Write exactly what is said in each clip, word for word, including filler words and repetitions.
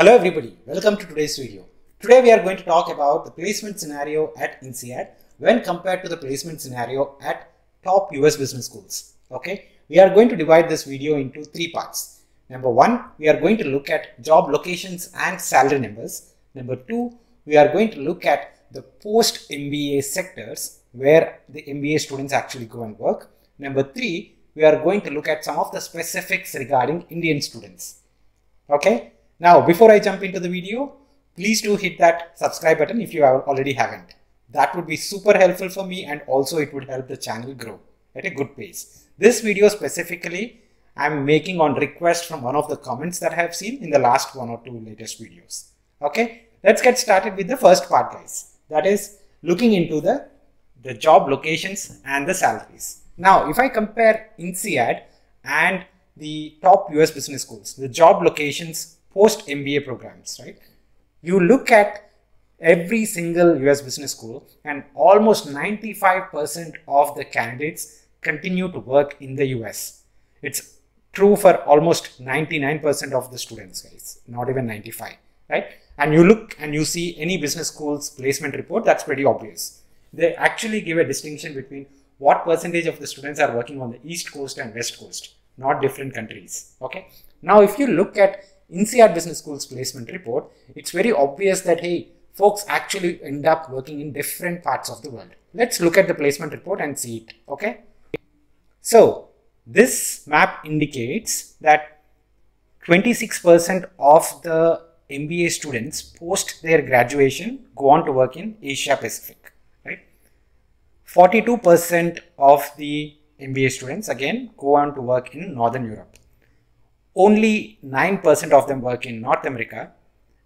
Hello everybody, welcome to today's video. Today we are going to talk about the placement scenario at INSEAD when compared to the placement scenario at top U S business schools. Okay, we are going to divide this video into three parts. Number one, we are going to look at job locations and salary numbers. Number two, we are going to look at the post M B A sectors where the M B A students actually go and work. Number three, we are going to look at some of the specifics regarding Indian students. Okay. Now, before I jump into the video, please do hit that subscribe button if you already haven't. That would be super helpful for me, and also it would help the channel grow at a good pace. This video specifically, I'm making on request from one of the comments that I have seen in the last one or two latest videos. Okay, let's get started with the first part, guys. That is looking into the, the job locations and the salaries. Now, if I compare INSEAD and the top U S business schools, the job locations post M B A programs, right? You look at every single U S business school and almost ninety-five percent of the candidates continue to work in the U S. It's true for almost ninety-nine percent of the students, guys, not even ninety-five, right? And you look and you see any business school's placement report, that's pretty obvious. They actually give a distinction between what percentage of the students are working on the East Coast and West Coast, not different countries, okay? Now, if you look at INSEAD business schools placement report, it's very obvious that, hey, folks actually end up working in different parts of the world. Let's look at the placement report and see it, okay? So, this map indicates that twenty-six percent of the M B A students post their graduation go on to work in Asia Pacific, right? forty-two percent of the M B A students again go on to work in Northern Europe. Only nine percent of them work in North America,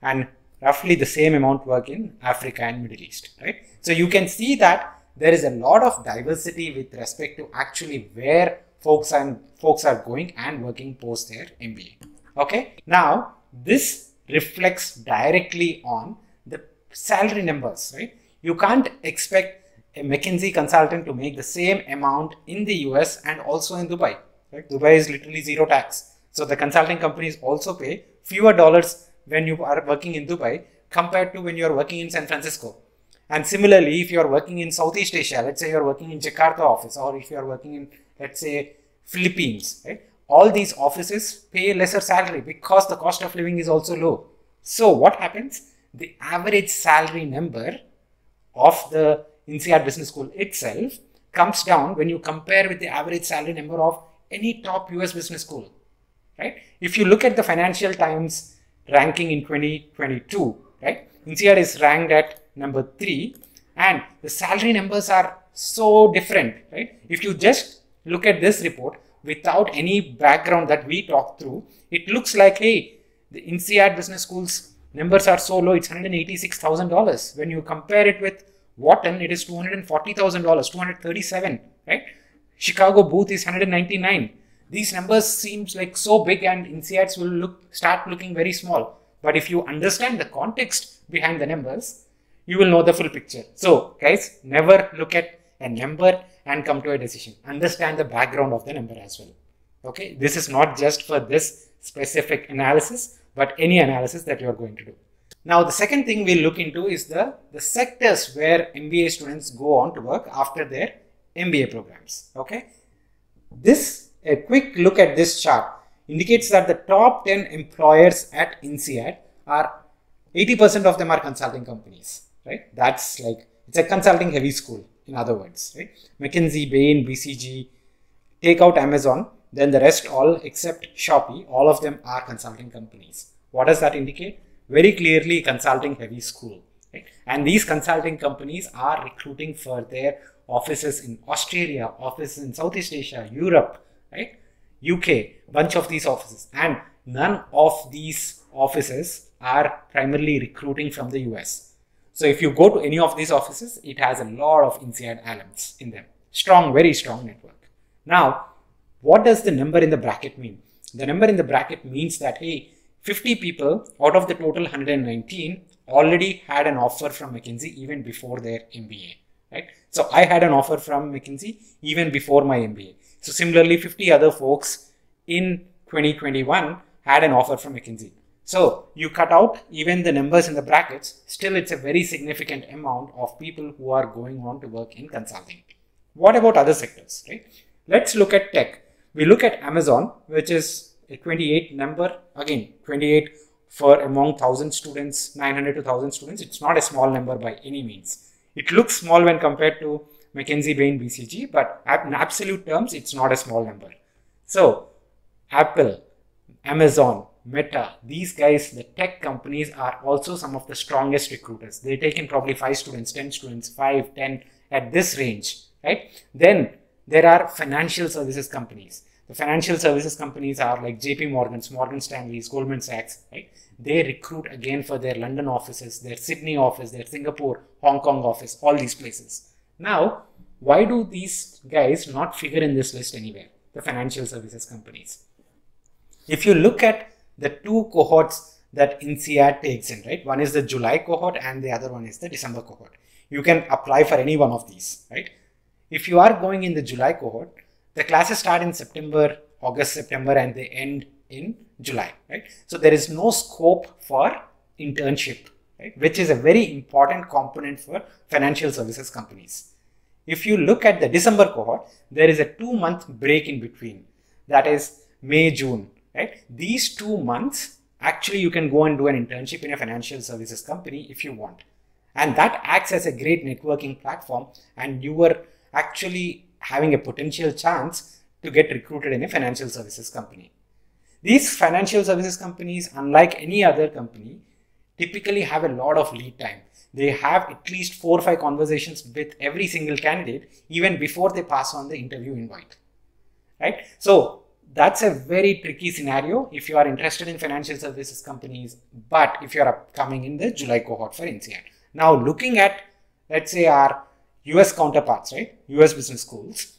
and roughly the same amount work in Africa and Middle East, right? So you can see that there is a lot of diversity with respect to actually where folks and folks are going and working post their M B A, okay? Now, this reflects directly on the salary numbers, right? You can't expect a McKinsey consultant to make the same amount in the U S and also in Dubai, right? Dubai is literally zero tax. So the consulting companies also pay fewer dollars when you are working in Dubai compared to when you are working in San Francisco. And similarly, if you are working in Southeast Asia, let's say you are working in Jakarta office, or if you are working in, let's say, Philippines, right? All these offices pay lesser salary because the cost of living is also low. So what happens? The average salary number of the INSEAD business school itself comes down when you compare with the average salary number of any top U S business school. Right? If you look at the Financial Times ranking in twenty twenty-two, right, INSEAD is ranked at number three, and the salary numbers are so different, right? If you just look at this report without any background that we talked through, it looks like, hey, the INSEAD business schools numbers are so low, it's one hundred eighty-six thousand dollars. When you compare it with Wharton, it is two hundred forty thousand dollars, two hundred thirty-seven thousand dollars, right? Chicago booth is one hundred ninety-nine thousand dollars. These numbers seems like so big, and INSEADs will look start looking very small. But if you understand the context behind the numbers, you will know the full picture. So guys, never look at a number and come to a decision. Understand the background of the number as well. Okay, this is not just for this specific analysis, but any analysis that you are going to do. Now, the second thing we look into is the, the sectors where M B A students go on to work after their M B A programs. Okay, this A quick look at this chart indicates that the top ten employers at INSEAD are eighty percent of them are consulting companies, right? That's like, it's a consulting heavy school, in other words, right? McKinsey, Bain, B C G, take out Amazon, then the rest all except Shopee, all of them are consulting companies. What does that indicate? Very clearly consulting heavy school, right? And these consulting companies are recruiting for their offices in Australia, offices in Southeast Asia, Europe, right? U K, bunch of these offices, and none of these offices are primarily recruiting from the U S. So if you go to any of these offices, it has a lot of INSEAD alums in them. Strong, very strong network. Now, what does the number in the bracket mean? The number in the bracket means that, hey, fifty people out of the total one hundred nineteen already had an offer from McKinsey even before their M B A, right? So I had an offer from McKinsey even before my M B A. So similarly, fifty other folks in twenty twenty-one had an offer from McKinsey. So you cut out even the numbers in the brackets, still it's a very significant amount of people who are going on to work in consulting. What about other sectors, right? Let's look at tech. We look at Amazon, which is a twenty-eight number, again, twenty-eight for among one thousand students, nine hundred to one thousand students. It's not a small number by any means. It looks small when compared to McKinsey, Bain, B C G, but in absolute terms, it's not a small number. So Apple, Amazon, Meta, these guys, the tech companies are also some of the strongest recruiters. They take in probably five students, ten students, five, ten at this range, right? Then there are financial services companies. The financial services companies are like J P Morgan's, Morgan Stanley's, Goldman Sachs, right? They recruit again for their London offices, their Sydney office, their Singapore, Hong Kong office, all these places. Now, why do these guys not figure in this list anywhere? The financial services companies. If you look at the two cohorts that INSEAD takes in, right? One is the July cohort and the other one is the December cohort. You can apply for any one of these, right? If you are going in the July cohort, the classes start in September, August, September, and they end in July, right? So there is no scope for internship, right? Which is a very important component for financial services companies. If you look at the December cohort, there is a two month break in between. That is May, June. Right? These two months, actually, you can go and do an internship in a financial services company if you want. And that acts as a great networking platform, and you were actually having a potential chance to get recruited in a financial services company. These financial services companies, unlike any other company, typically have a lot of lead time. They have at least four or five conversations with every single candidate, even before they pass on the interview invite. Right? So that's a very tricky scenario if you are interested in financial services companies, but if you are coming in the July cohort for INSEAD. Now looking at, let's say, our U S counterparts, right? U S business schools.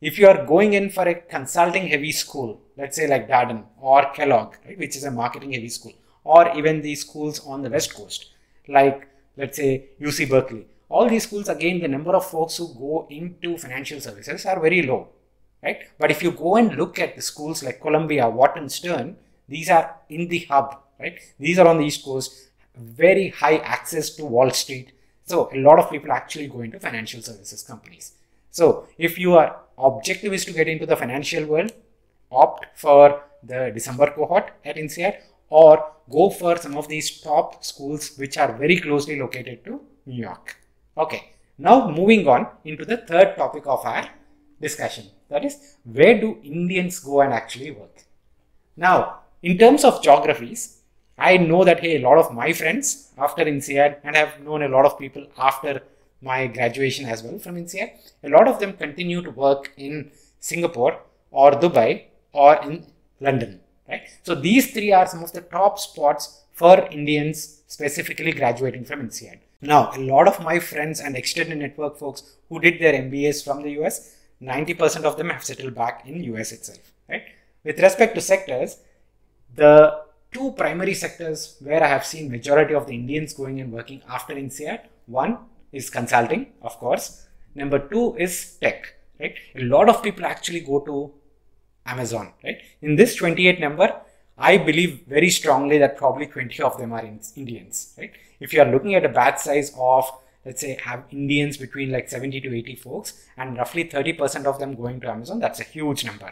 If you are going in for a consulting heavy school, let's say like Darden or Kellogg, right? Which is a marketing heavy school, or even the schools on the West Coast, like let's say U C Berkeley. All these schools, again, the number of folks who go into financial services are very low. Right? But if you go and look at the schools like Columbia, Wharton, Stern, these are in the hub, right? These are on the East Coast, very high access to Wall Street. So a lot of people actually go into financial services companies. So if your objective is to get into the financial world, opt for the December cohort at INSEAD, or go for some of these top schools which are very closely located to New York. Okay, now moving on into the third topic of our discussion. That is, where do Indians go and actually work? Now, in terms of geographies, I know that, hey, a lot of my friends after INSEAD, and I've known a lot of people after my graduation as well from INSEAD, a lot of them continue to work in Singapore or Dubai or in London, right? So these three are some of the top spots for Indians specifically graduating from INSEAD. Now, a lot of my friends and extended network folks who did their M B As from the U S, ninety percent of them have settled back in U S itself, right? With respect to sectors, the two primary sectors where I have seen majority of the Indians going and working after INSEAD, one is consulting, of course. Number two is tech, right? A lot of people actually go to Amazon, right? In this twenty-eight number, I believe very strongly that probably twenty of them are Indians, right? If you are looking at a batch size of, let's say, have Indians between like seventy to eighty folks and roughly thirty percent of them going to Amazon, that's a huge number,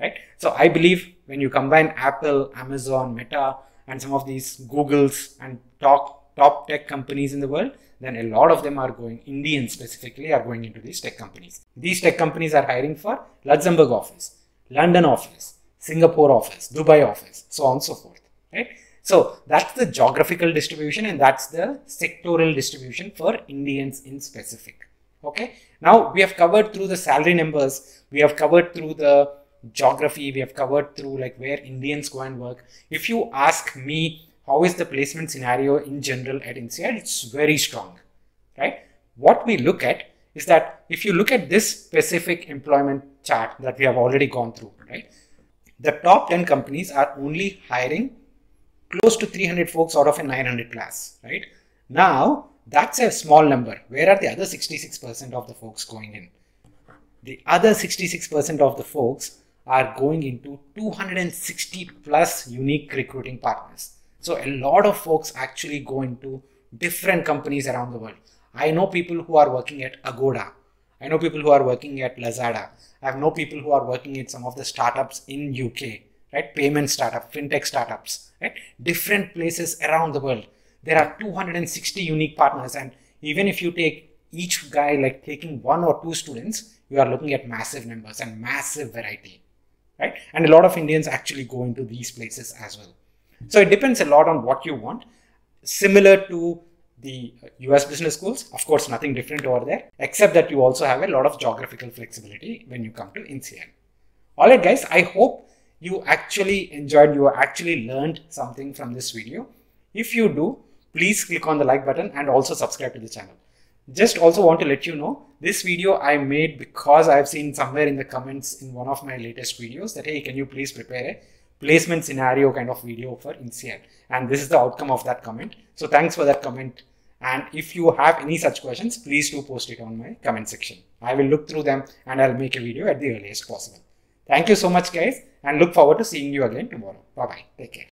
right? So I believe when you combine Apple, Amazon, Meta, and some of these Googles and top, top tech companies in the world, then a lot of them are going, Indians specifically, are going into these tech companies. These tech companies are hiring for Luxembourg office, London office, Singapore office, Dubai office, so on and so forth, right? So that's the geographical distribution, and that's the sectoral distribution for Indians in specific. Okay. Now we have covered through the salary numbers, we have covered through the geography, we have covered through like where Indians go and work. If you ask me, how is the placement scenario in general at INSEAD? It's very strong, right? What we look at is that if you look at this specific employment chart that we have already gone through, right? The top ten companies are only hiring close to three hundred folks out of a nine hundred class, right? Now, that's a small number. Where are the other sixty-six percent of the folks going in? The other sixty-six percent of the folks are going into two hundred sixty plus unique recruiting partners. So a lot of folks actually go into different companies around the world. I know people who are working at Agoda. I know people who are working at Lazada. I know people who are working at some of the startups in U K, right? Payment startup, fintech startups, right? Different places around the world. There are two hundred sixty unique partners. And even if you take each guy, like taking one or two students, you are looking at massive numbers and massive variety, right? And a lot of Indians actually go into these places as well. So it depends a lot on what you want. Similar to the U S business schools, of course, nothing different over there, except that you also have a lot of geographical flexibility when you come to INSEAD. All right, guys, I hope you actually enjoyed, you actually learned something from this video. If you do, please click on the like button and also subscribe to the channel. Just also want to let you know, this video I made because I've seen somewhere in the comments in one of my latest videos that, hey, can you please prepare a placement scenario kind of video for INSEAD? And this is the outcome of that comment. So thanks for that comment. And if you have any such questions, please do post it on my comment section. I will look through them and I'll make a video at the earliest possible. Thank you so much, guys, and look forward to seeing you again tomorrow. Bye-bye. Take care.